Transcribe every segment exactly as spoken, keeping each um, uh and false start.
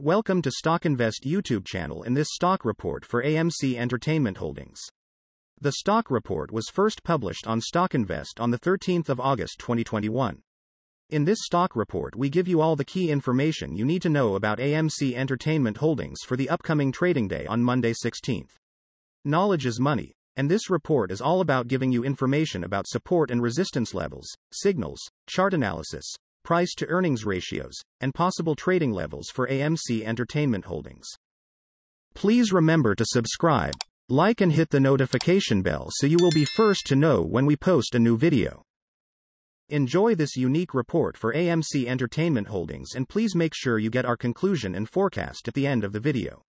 Welcome to StockInvest YouTube channel and this stock report for A M C Entertainment Holdings. The stock report was first published on StockInvest on the thirteenth of August twenty twenty-one. In this stock report we give you all the key information you need to know about A M C Entertainment Holdings for the upcoming trading day on Monday the sixteenth. Knowledge is money, and this report is all about giving you information about support and resistance levels, signals, chart analysis, price-to-earnings ratios, and possible trading levels for A M C Entertainment Holdings. Please remember to subscribe, like and hit the notification bell so you will be first to know when we post a new video. Enjoy this unique report for A M C Entertainment Holdings and please make sure you get our conclusion and forecast at the end of the video.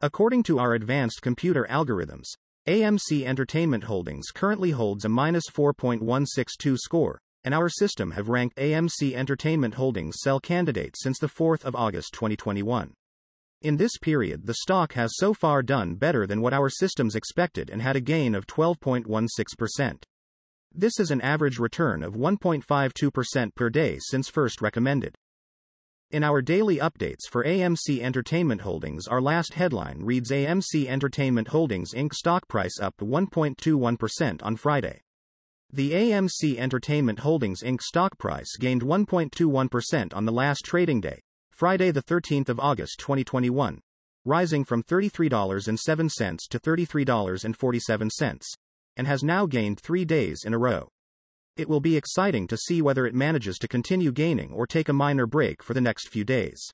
According to our advanced computer algorithms, A M C Entertainment Holdings currently holds a minus four point one six two score, and our system have ranked A M C Entertainment Holdings sell candidate since the fourth of August twenty twenty-one. In this period the stock has so far done better than what our systems expected and had a gain of twelve point one six percent. This is an average return of one point five two percent per day since first recommended. In our daily updates for A M C Entertainment Holdings our last headline reads A M C Entertainment Holdings Incorporated stock price up one point two one percent on Friday. The A M C Entertainment Holdings Incorporated stock price gained one point two one percent on the last trading day, Friday the thirteenth of August twenty twenty-one, rising from thirty-three dollars and seven cents to thirty-three dollars and forty-seven cents, and has now gained three days in a row. It will be exciting to see whether it manages to continue gaining or take a minor break for the next few days.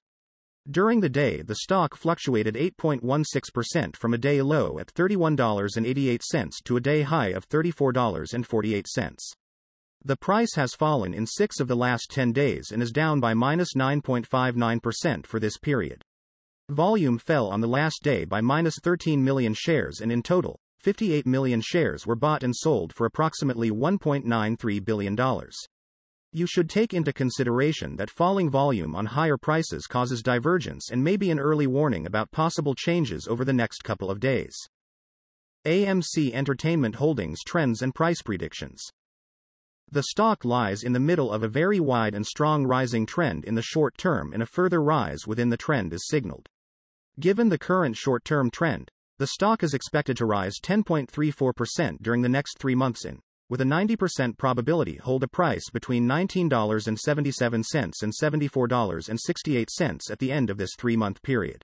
During the day the stock fluctuated eight point one six percent from a day low at thirty-one dollars and eighty-eight cents to a day high of thirty-four dollars and forty-eight cents. The price has fallen in six of the last ten days and is down by minus nine point five nine percent for this period. Volume fell on the last day by minus thirteen million shares and in total, fifty-eight million shares were bought and sold for approximately one point nine three billion dollars. You should take into consideration that falling volume on higher prices causes divergence and may be an early warning about possible changes over the next couple of days. A M C Entertainment Holdings trends and price predictions. The stock lies in the middle of a very wide and strong rising trend in the short term, and a further rise within the trend is signaled. Given the current short-term trend, the stock is expected to rise ten point three four percent during the next three months in, with a ninety percent probability hold a price between nineteen dollars and seventy-seven cents and seventy-four dollars and sixty-eight cents at the end of this three-month period.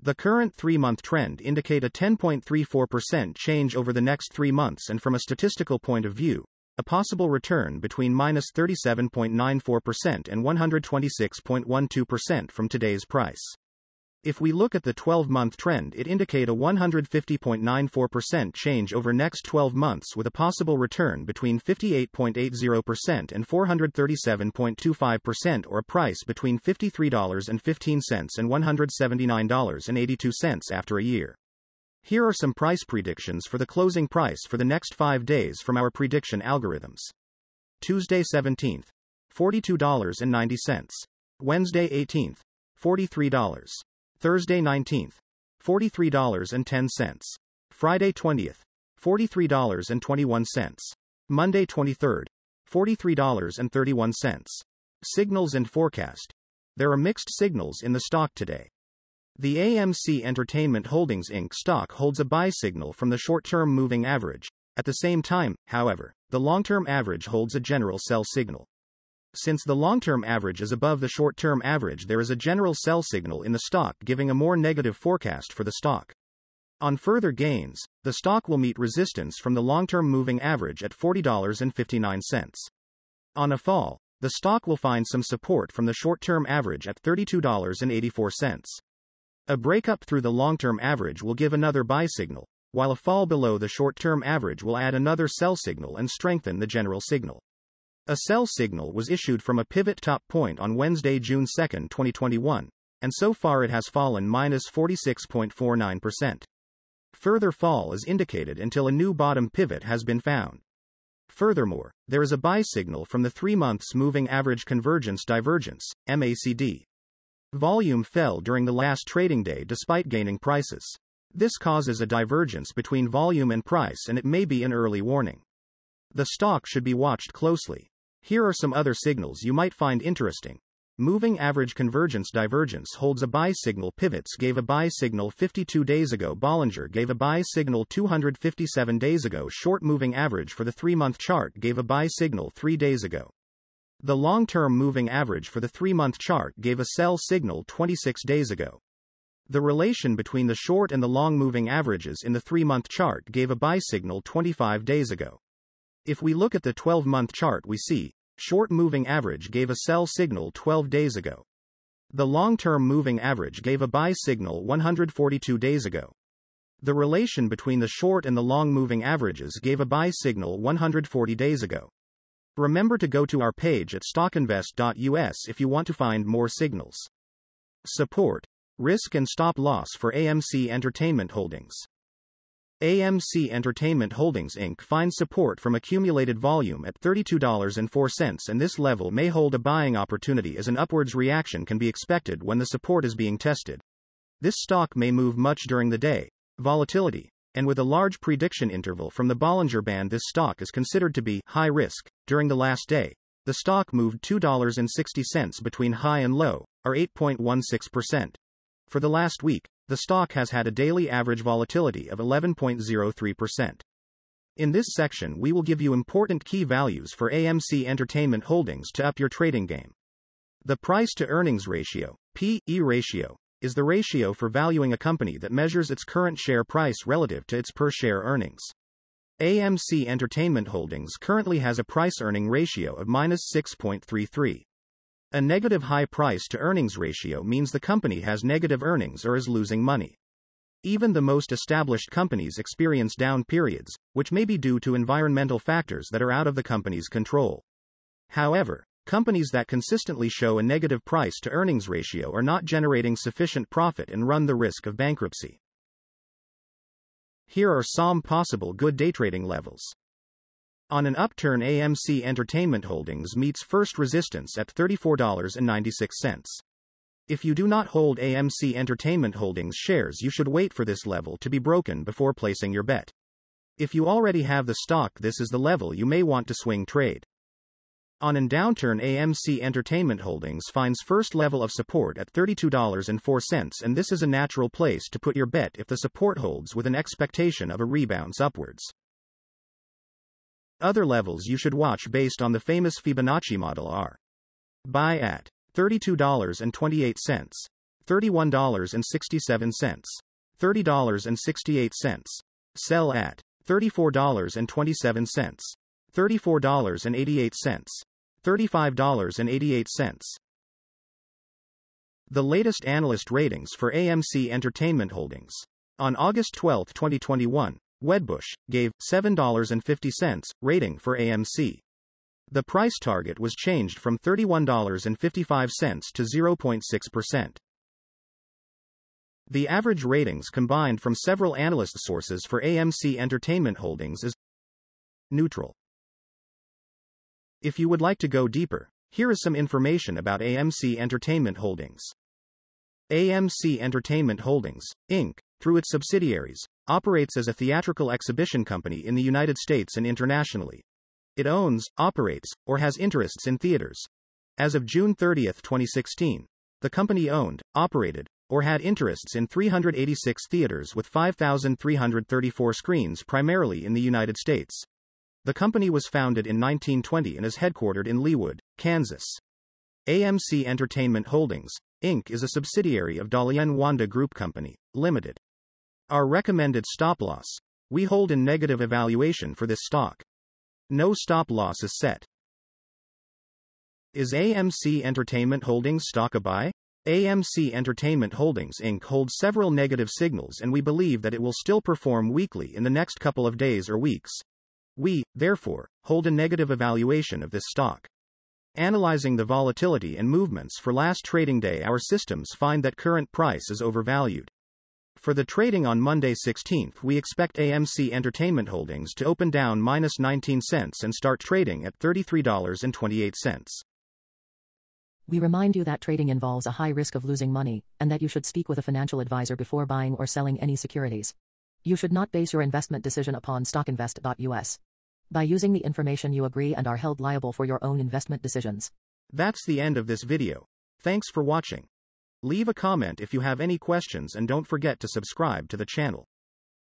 The current three-month trend indicate a ten point three four percent change over the next three months and from a statistical point of view, a possible return between minus thirty-seven point nine four percent and one hundred twenty-six point one two percent from today's price. If we look at the twelve-month trend it indicate a one hundred fifty point nine four percent change over next twelve months with a possible return between fifty-eight point eight zero percent and four hundred thirty-seven point two five percent or a price between fifty-three dollars and fifteen cents and one hundred seventy-nine dollars and eighty-two cents after a year. Here are some price predictions for the closing price for the next five days from our prediction algorithms. Tuesday seventeenth, forty-two dollars and ninety cents. Wednesday eighteenth, forty-three dollars. Thursday nineteenth, forty-three dollars and ten cents. Friday twentieth, forty-three dollars and twenty-one cents. Monday twenty-third, forty-three dollars and thirty-one cents. Signals and forecast. There are mixed signals in the stock today. The A M C Entertainment Holdings Incorporated stock holds a buy signal from the short-term moving average. At the same time, however, the long-term average holds a general sell signal. Since the long-term average is above the short-term average there is a general sell signal in the stock giving a more negative forecast for the stock. On further gains, the stock will meet resistance from the long-term moving average at forty dollars and fifty-nine cents. On a fall, the stock will find some support from the short-term average at thirty-two dollars and eighty-four cents. A breakup through the long-term average will give another buy signal, while a fall below the short-term average will add another sell signal and strengthen the general signal. A sell signal was issued from a pivot top point on Wednesday, June second twenty twenty-one, and so far it has fallen minus forty-six point four nine percent. Further fall is indicated until a new bottom pivot has been found. Furthermore, there is a buy signal from the three months moving average convergence divergence, M A C D. Volume fell during the last trading day despite gaining prices. This causes a divergence between volume and price, and it may be an early warning. The stock should be watched closely. Here are some other signals you might find interesting. Moving average convergence divergence holds a buy signal. Pivots gave a buy signal fifty-two days ago. Bollinger gave a buy signal two hundred fifty-seven days ago. Short moving average for the three month chart gave a buy signal three days ago. The long-term moving average for the three month chart gave a sell signal twenty-six days ago. The relation between the short and the long moving averages in the three month chart gave a buy signal twenty-five days ago. If we look at the twelve month chart, we see, short moving average gave a sell signal twelve days ago. The long-term moving average gave a buy signal one hundred forty-two days ago. The relation between the short and the long moving averages gave a buy signal one hundred forty days ago. Remember to go to our page at stock invest dot U S if you want to find more signals. Support, risk and stop loss for A M C Entertainment Holdings. A M C Entertainment Holdings Incorporated finds support from accumulated volume at thirty-two dollars and four cents, and this level may hold a buying opportunity as an upwards reaction can be expected when the support is being tested. This stock may move much during the day. Volatility, and with a large prediction interval from the Bollinger Band, this stock is considered to be high risk. During the last day, the stock moved two dollars and sixty cents between high and low, or eight point one six percent. For the last week, the stock has had a daily average volatility of eleven point zero three percent. In this section, we will give you important key values for A M C Entertainment Holdings to up your trading game. The price-to-earnings ratio, P E ratio, is the ratio for valuing a company that measures its current share price relative to its per-share earnings. A M C Entertainment Holdings currently has a price-earning ratio of minus six point three three. A negative high price-to-earnings ratio means the company has negative earnings or is losing money. Even the most established companies experience down periods, which may be due to environmental factors that are out of the company's control. However, companies that consistently show a negative price-to-earnings ratio are not generating sufficient profit and run the risk of bankruptcy. Here are some possible good day trading levels. On an upturn, A M C Entertainment Holdings meets first resistance at thirty-four dollars and ninety-six cents. If you do not hold A M C Entertainment Holdings shares, you should wait for this level to be broken before placing your bet. If you already have the stock, this is the level you may want to swing trade. On an downturn, A M C Entertainment Holdings finds first level of support at thirty-two dollars and four cents, and this is a natural place to put your bet if the support holds with an expectation of a rebound upwards. Other levels you should watch based on the famous Fibonacci model are buy at thirty-two dollars and twenty-eight cents, thirty-one dollars and sixty-seven cents, thirty dollars and sixty-eight cents, sell at thirty-four dollars and twenty-seven cents, thirty-four dollars and eighty-eight cents, thirty-five dollars and eighty-eight cents. The latest analyst ratings for A M C Entertainment Holdings. On August twelfth twenty twenty-one, Wedbush gave seven dollars and fifty cents rating for A M C. The price target was changed from thirty-one dollars and fifty-five cents to zero point six percent. The average ratings combined from several analyst sources for A M C Entertainment Holdings is neutral. If you would like to go deeper, here is some information about A M C Entertainment Holdings. A M C Entertainment Holdings, Incorporated, through its subsidiaries, operates as a theatrical exhibition company in the United States and internationally. It owns, operates, or has interests in theaters. As of June thirtieth twenty sixteen, the company owned, operated, or had interests in three hundred eighty-six theaters with five thousand three hundred thirty-four screens primarily in the United States. The company was founded in nineteen twenty and is headquartered in Leawood, Kansas. A M C Entertainment Holdings, Incorporated is a subsidiary of Dalian Wanda Group Company, Limited. Our recommended stop loss. We hold in negative evaluation for this stock. No stop loss is set. Is A M C Entertainment Holdings stock a buy? A M C Entertainment Holdings Incorporated holds several negative signals, and we believe that it will still perform weakly in the next couple of days or weeks. We, therefore, hold a negative evaluation of this stock. Analyzing the volatility and movements for last trading day, our systems find that current price is overvalued. For the trading on Monday the sixteenth, we expect A M C Entertainment Holdings to open down minus nineteen cents and start trading at thirty-three dollars and twenty-eight cents. We remind you that trading involves a high risk of losing money, and that you should speak with a financial advisor before buying or selling any securities. You should not base your investment decision upon stock invest dot U S. By using the information you agree and are held liable for your own investment decisions. That's the end of this video. Thanks for watching. Leave a comment if you have any questions and don't forget to subscribe to the channel.